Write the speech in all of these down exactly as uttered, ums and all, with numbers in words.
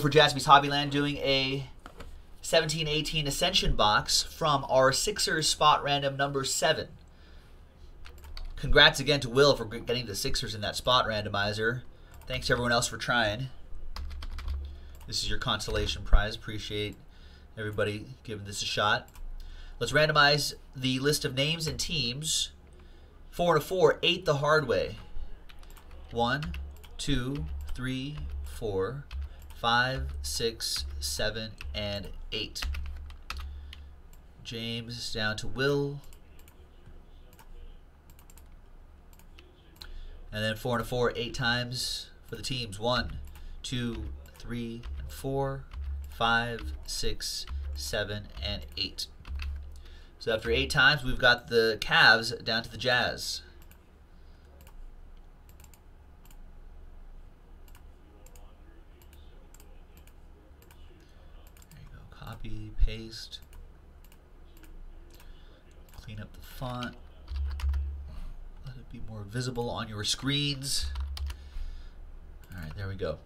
for Jaspy's Hobbyland doing a seventeen eighteen Ascension box from our Sixers spot random number seven. Congrats again to Will for getting the Sixers in that spot randomizer. Thanks to everyone else for trying. This is your consolation prize. Appreciate everybody giving this a shot. Let's randomize the list of names and teams. Four to four, eight the hard way. One, two, three, four, five, six, seven, and eight. James down to Will. And then four to four, eight times for the teams. One, two, three, four, five, six, seven, and eight. So after eight times, we've got the Cavs down to the Jazz. There you go. Copy, paste. Clean up the font. Let it be more visible on your screens. All right, there we go.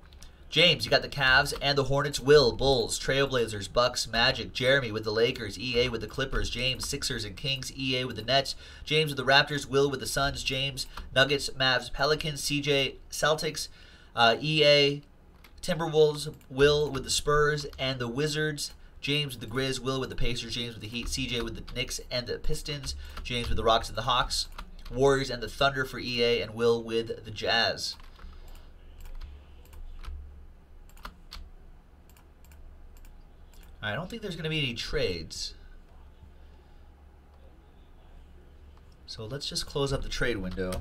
James, you got the Cavs and the Hornets. Will, Bulls, Trailblazers, Bucks, Magic. Jeremy with the Lakers. E A with the Clippers. James, Sixers and Kings. E A with the Nets. James with the Raptors. Will with the Suns. James, Nuggets, Mavs, Pelicans. C J, Celtics. Uh, E A, Timberwolves. Will with the Spurs and the Wizards. James with the Grizz. Will with the Pacers. James with the Heat. C J with the Knicks and the Pistons. James with the Rockets and the Hawks. Warriors and the Thunder for E A, and Will with the Jazz. I don't think there's going to be any trades. So let's just close up the trade window.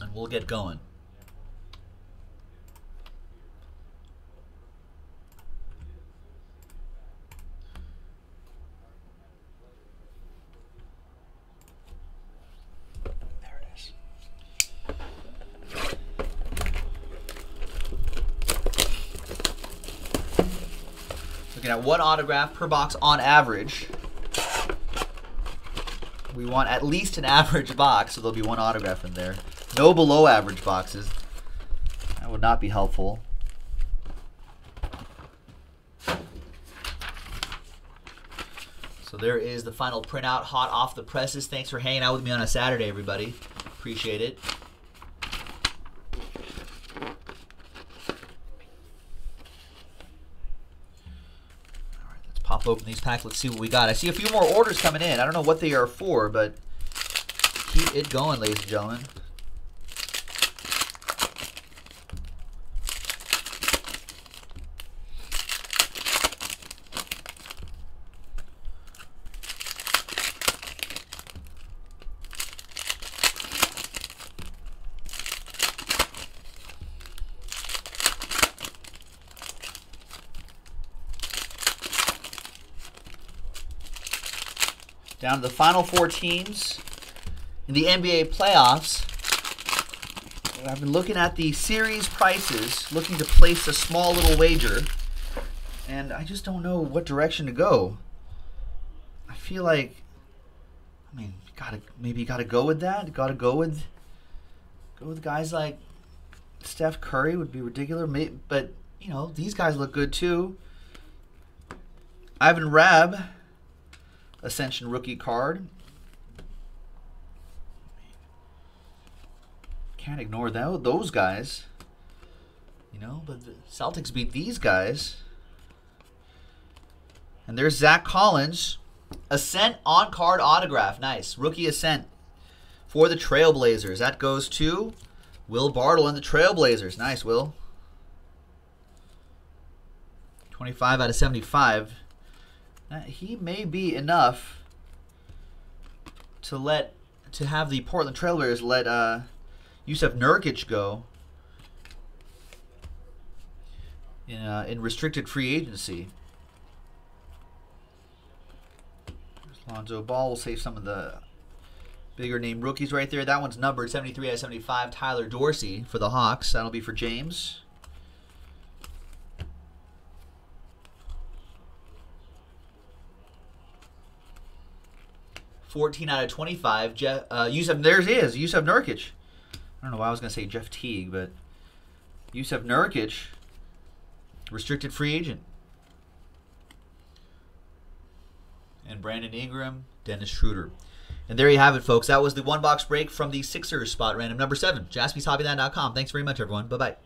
And we'll get going. There it is. Looking at one autograph per box on average. We want at least an average box, so there'll be one autograph in there. No below average boxes. That would not be helpful. So there is the final printout, hot off the presses. Thanks for hanging out with me on a Saturday, everybody. Appreciate it. Open these packs. Let's see what we got. I see a few more orders coming in. I don't know what they are for, but keep it going, ladies and gentlemen. Down to the final four teams in the N B A playoffs. I've been looking at the series prices, looking to place a small little wager, and I just don't know what direction to go. I feel like, I mean, gotta maybe gotta go with that. Gotta go with go with guys like Steph Curry would be ridiculous, but you know these guys look good too. Ivan Rabb. Ascension rookie card. Can't ignore that, those guys. You know, but the Celtics beat these guys. And there's Zach Collins. Ascent on card autograph. Nice. Rookie Ascent for the Trailblazers. That goes to Will Bardell and the Trailblazers. Nice, Will. twenty-five out of seventy-five. Uh, he may be enough to let to have the Portland Trailblazers let uh, Yusuf Nurkic go in uh, in restricted free agency. There's Lonzo Ball. We'll save some of the bigger name rookies right there. That one's numbered seventy-three out of seventy-five. Tyler Dorsey for the Hawks. That'll be for James. fourteen out of twenty-five, Jeff, uh, Yusuf, there it is, Yusuf Nurkic. I don't know why I was going to say Jeff Teague, but Yusuf Nurkic, restricted free agent. And Brandon Ingram, Dennis Schroeder. And there you have it, folks. That was the one box break from the Sixers spot random number seven. Jaspys Hobbyland dot com. Thanks very much, everyone. Bye-bye.